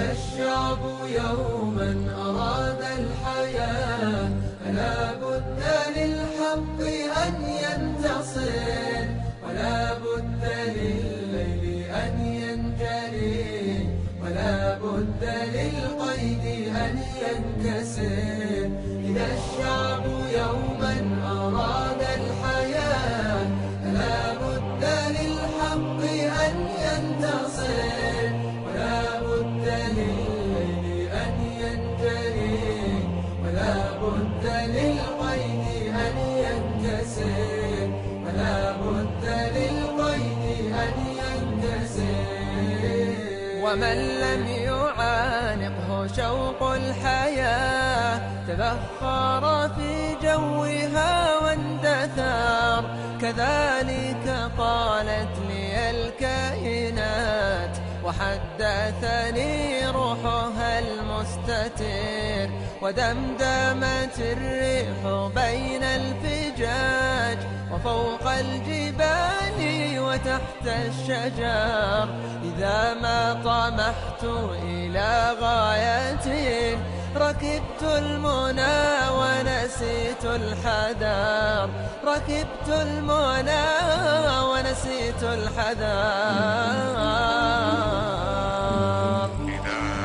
الشعب يوما أراد الحياة فلا بد للحق أن ينتصر ولا بد للليل أن ينجلي ولا بد للقيد أن ينكسر إذا الشعب يوما أراد الحياة فلا بد للحق أن ينتصر ولا بد للليل أن ينجلي ولا بد للقيد أن ينكسر ولا بد للقيد أن ينكسر ومن لم يعانقه شوق الحياة تبخر في جوها واندثر كذلك قالت لي الكائنات وحدثني روحها المستتر ودمدمت الريح بين الفجاج وفوق الجبال وتحت الشجر إذا ما طمحت إلى غايتي ركبت المنى ونسيت الحذر ركبت المنى ونسيت الحذر إذاعة بريدة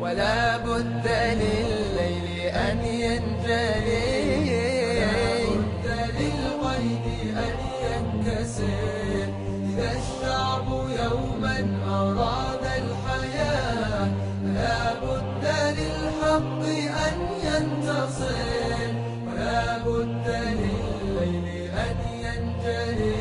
ولا بد للليل أن ينجلي ولا بد للقيد أن ينكسر إذا الشعب يوما أراد الحياة ولا بد للحق أن ينتصر ولا بد للليل أن ينجلي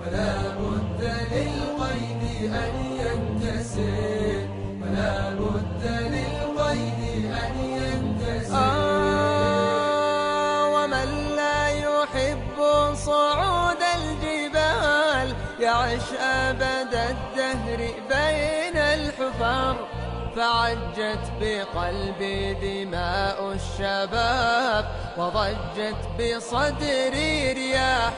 ولا بد للقيد أن ينكسر ولا بد للقيد أن ينكسر ومن لا يحب صعود الجبال يعش أبد الدهر بين الحفر فعجت بقلبي دماء الشباب وضجت بصدري رياح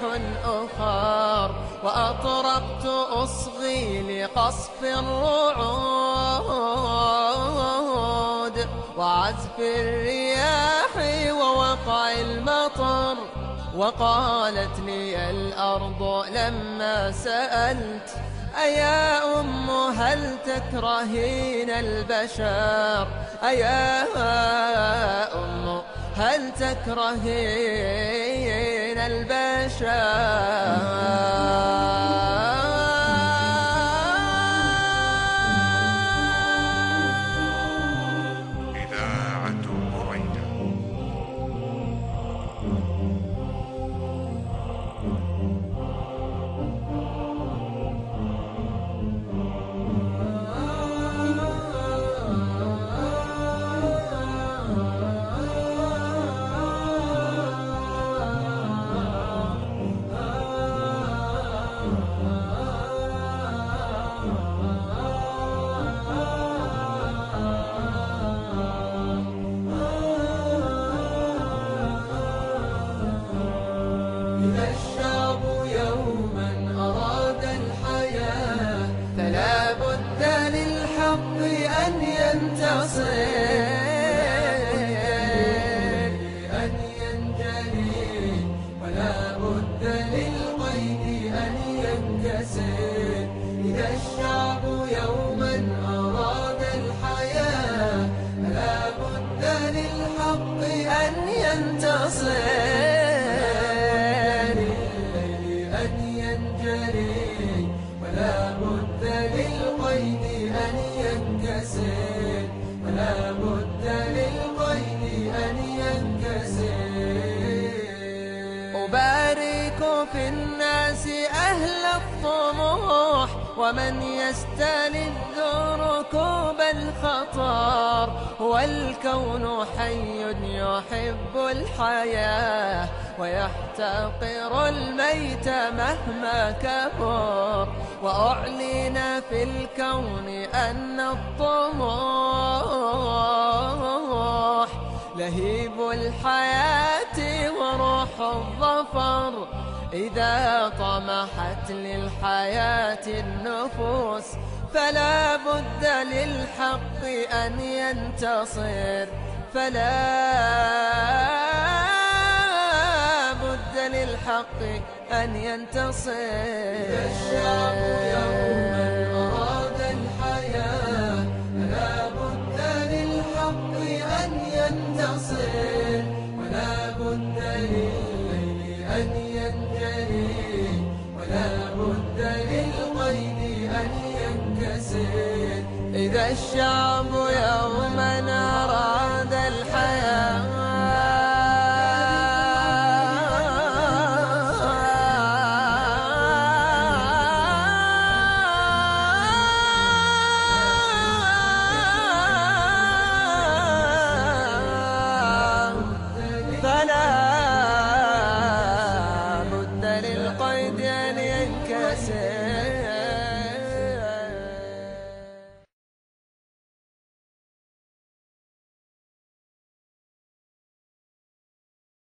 أخر وأطرقت أصغي لقصف الرعود وعزف الرياح ووقع المطر وقالت لي الأرض لما سألت أيا أم هل تكرهين البشر أيا أم هل تكرهين البشر إذا الشعب يوما أراد الحياة فلا بد للحق أن ينتصر أن ينجلي ولا بد للقيد أن ينكسر إذا الشعب يوما أراد الحياة فلا بد للحق أن ينتصر الطموح ومن يستلذ ركوب الخطار. والكون حي يحب الحياة ويحتقر الميت مهما كبر. وأعلن في الكون أن الطموح لهيب الحياة وروح الظفر. إذا طمحت للحياة النفوس فلا بد للحق أن ينتصر. فلا بد للحق أن ينتصر. الشعب يوما أراد الحياة فلا بد للحق أن ينتصر. ولا بد للليل أن ينجلي ولا بد للقيد أن ينكسر. إذا الشعب يومنا